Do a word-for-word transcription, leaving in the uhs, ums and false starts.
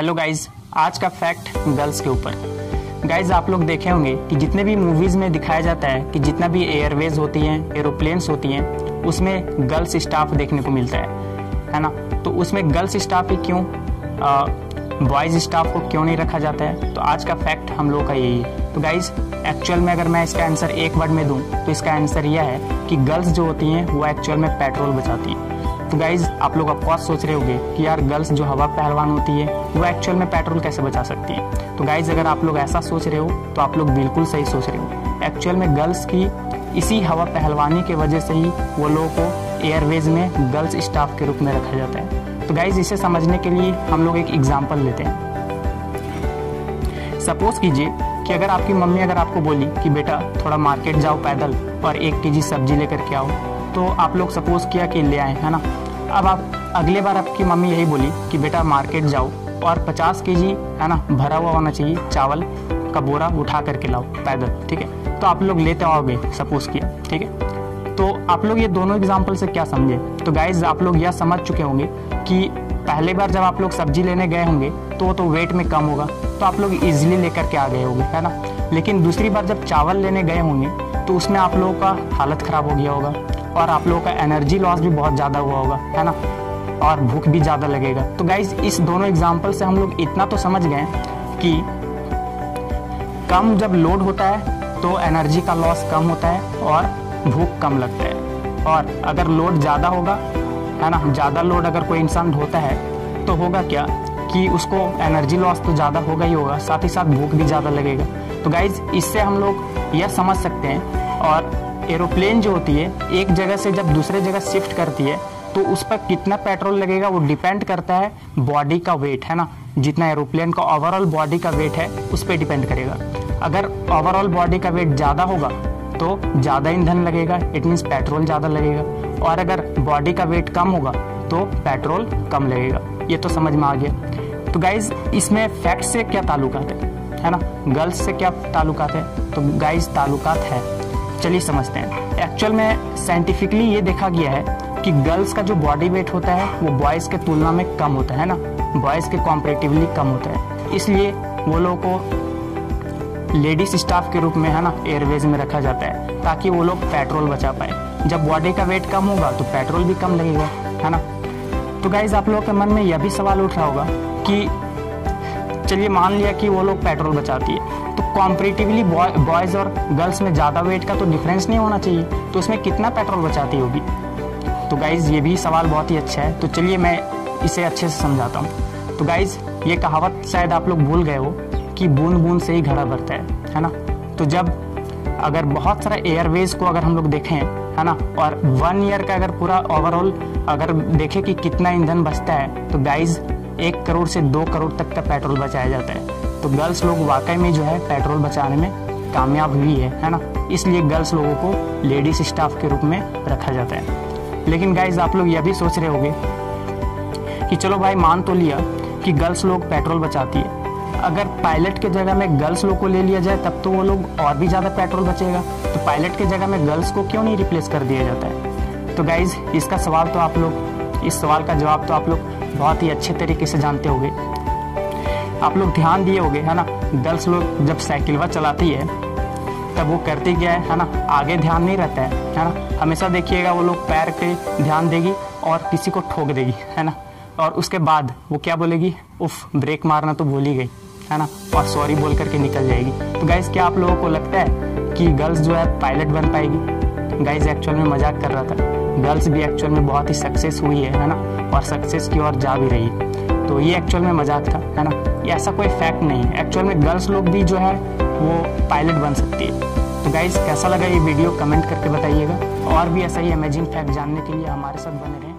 Hello guys, आज का fact girls के ऊपर। गाइज आप लोग देखे होंगे कि जितने भी मूवीज में दिखाया जाता है कि जितना भी एयरवेज होती हैं, एरोप्लेन्स होती हैं, उसमें गर्ल्स स्टाफ देखने को मिलता है है ना। तो उसमें गर्ल्स स्टाफ ही क्यों, बॉयज़ स्टाफ को क्यों नहीं रखा जाता है? तो आज का फैक्ट हम लोग का यही है। तो गाइज एक्चुअल में अगर मैं इसका आंसर एक वर्ड में दूँ तो इसका आंसर यह है कि गर्ल्स जो होती हैं वो एक्चुअल में पेट्रोल बचाती हैं। तो गाइज आप लोग ऑफकोर्स सोच रहे होंगे कि यार गर्ल्स जो हवा पहलवान होती है वो एक्चुअल में पेट्रोल कैसे बचा सकती है। तो गाइज अगर आप लोग ऐसा सोच रहे हो तो आप लोग बिल्कुल सही सोच रहे हो। एक्चुअल में गर्ल्स की इसी हवा पहलवानी के वजह से ही वो लोगों को एयरवेज में गर्ल्स स्टाफ के रूप में रखा जाता है। तो गाइज इसे समझने के लिए हम लोग एक एग्जाम्पल लेते हैं। सपोज कीजिए कि अगर आपकी मम्मी अगर आपको बोली कि बेटा थोड़ा मार्केट जाओ पैदल और एक के जी सब्जी लेकर के आओ, तो आप लोग सपोज किया कि ले आए, है ना। अब आप अगले बार आपकी मम्मी यही बोली कि बेटा मार्केट जाओ और पचास केजी, है ना, भरा हुआ होना चाहिए चावल का बोरा उठा करके लाओ पैदल, ठीक है। तो आप लोग लेते आओगे सपोज किया, ठीक है। तो आप लोग ये दोनों एग्जाम्पल से क्या समझे? तो गाइज आप लोग यह समझ चुके होंगे कि पहले बार जब आप लोग सब्जी लेने गए होंगे तो तो वेट में कम होगा तो आप लोग ईजिली लेकर के आ गए होंगे, है ना। लेकिन दूसरी बार जब चावल लेने गए होंगे तो उसमें आप लोगों का हालत ख़राब हो गया होगा और आप लोगों का एनर्जी लॉस भी बहुत ज़्यादा हुआ होगा, है ना, और भूख भी ज़्यादा लगेगा। तो गाइज इस दोनों एग्जाम्पल से हम लोग इतना तो समझ गए कि कम जब लोड होता है तो एनर्जी का लॉस कम होता है और भूख कम लगता है, और अगर लोड ज़्यादा होगा, है ना, ज़्यादा लोड अगर कोई इंसान ढोता है तो होगा क्या कि उसको एनर्जी लॉस तो ज़्यादा होगा ही होगा, साथ ही साथ भूख भी ज़्यादा लगेगा। तो गाइज इससे हम लोग यह समझ सकते हैं। और एरोप्लेन जो होती है एक जगह से जब दूसरे जगह शिफ्ट करती है तो उस पर कितना पेट्रोल लगेगा वो डिपेंड करता है बॉडी का वेट, है ना। जितना एरोप्लेन का ओवरऑल बॉडी का वेट है उस पर डिपेंड करेगा। अगर ओवरऑल बॉडी का वेट ज़्यादा होगा तो ज़्यादा ईंधन लगेगा, इट मीन्स पेट्रोल ज़्यादा लगेगा, और अगर बॉडी का वेट कम होगा तो पेट्रोल कम लगेगा। ये तो समझ में आ गया। तो गाइज़ इसमें फैक्ट से क्या ताल्लुकात है, है ना, गर्ल्स से क्या ताल्लुकात है? तो गाइज़ ताल्लुकात है, चलिए समझते हैं। एक्चुअल में साइंटिफिकली ये देखा गया है कि गर्ल्स का जो बॉडी वेट होता है वो बॉयज़ के तुलना में कम होता है, ना, बॉयज़ के कॉम्परेटिवली कम होता है, इसलिए वो लोग को लेडीज स्टाफ के रूप में, है ना, एयरवेज में रखा जाता है ताकि वो लोग पेट्रोल बचा पाए। जब बॉडी का वेट कम होगा तो पेट्रोल भी कम लगेगा, है ना। तो गाइज आप लोगों के मन में यह भी सवाल उठ रहा होगा कि चलिए मान लिया कि वो लोग पेट्रोल बचाती है तो कॉम्परेटिवली बॉयज़ और गर्ल्स में ज़्यादा वेट का तो डिफरेंस नहीं होना चाहिए, तो उसमें कितना पेट्रोल बचाती होगी? तो गाइज़ ये भी सवाल बहुत ही अच्छा है। तो चलिए मैं इसे अच्छे से समझाता हूँ। तो गाइज़ ये कहावत शायद आप लोग भूल गए हो कि बूंद बूंद से ही घड़ा भरता है, है ना। तो जब अगर बहुत सारा एयरवेज को अगर हम लोग देखें, है ना, और वन ईयर का अगर पूरा ओवरऑल अगर देखें कि कितना ईंधन बचता है तो गाइज़ एक करोड़ से दो करोड़ तक का पेट्रोल बचाया जाता है। तो गर्ल्स लोग वाकई में जो है पेट्रोल बचाने में कामयाब हुई है, है ना। इसलिए गर्ल्स लोगों को लेडीज स्टाफ के रूप में रखा जाता है। लेकिन गाइज आप लोग यह भी सोच रहे होंगे कि चलो भाई मान तो लिया कि गर्ल्स लोग पेट्रोल बचाती है, अगर पायलट के जगह में गर्ल्स लोग को ले लिया जाए तब तो वो लोग और भी ज़्यादा पेट्रोल बचेगा, तो पायलट के जगह में गर्ल्स को क्यों नहीं रिप्लेस कर दिया जाता है? तो गाइज इसका सवाल तो आप लोग इस सवाल का जवाब तो आप लोग बहुत ही अच्छे तरीके से जानते होंगे। आप लोग ध्यान दिए होंगे, है ना, गर्ल्स लोग जब साइकिलवा चलाती है तब वो करती क्या है, है ना, आगे ध्यान नहीं रहता है, है ना। हमेशा देखिएगा वो लोग पैर पे ध्यान देगी और किसी को ठोक देगी, है ना, और उसके बाद वो क्या बोलेगी, उफ ब्रेक मारना तो भूल ही गई, है ना, और सॉरी बोल करके निकल जाएगी। तो गाइज क्या आप लोगों को लगता है कि गर्ल्स जो है पायलट बन पाएगी? गाइज एक्चुअल में मजाक कर रहा था। गर्ल्स भी एक्चुअल में बहुत ही सक्सेस हुई है, है ना, और सक्सेस की ओर जा भी रही है। तो ये एक्चुअल में मजाक था, है ना, ये ऐसा कोई फैक्ट नहीं है। एक्चुअल में गर्ल्स लोग भी जो है वो पायलट बन सकती है। तो गाइज कैसा लगा ये वीडियो कमेंट करके बताइएगा, और भी ऐसा ही अमेजिंग फैक्ट जानने के लिए हमारे साथ बने रहें।